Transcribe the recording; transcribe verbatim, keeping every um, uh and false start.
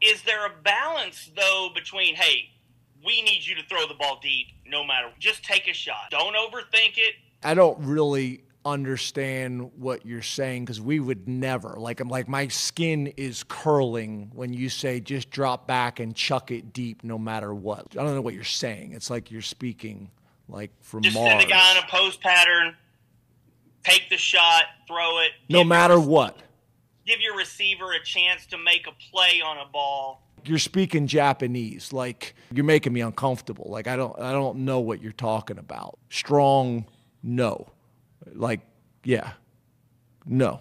Is there a balance, though, between, hey, we need you to throw the ball deep no matter, just take a shot. Don't overthink it. I don't really understand what you're saying, because we would never, like, I'm like, my skin is curling when you say just drop back and chuck it deep no matter what. I don't know what you're saying. It's like you're speaking like from Mars. Just send a guy in a post pattern, take the shot, throw it. No matter what. Give your receiver a chance to make a play on a ball. You're speaking Japanese. Like, you're making me uncomfortable. Like, I don't, I don't know what you're talking about. Strong, no. Like, yeah, no.